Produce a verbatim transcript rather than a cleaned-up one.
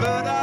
but I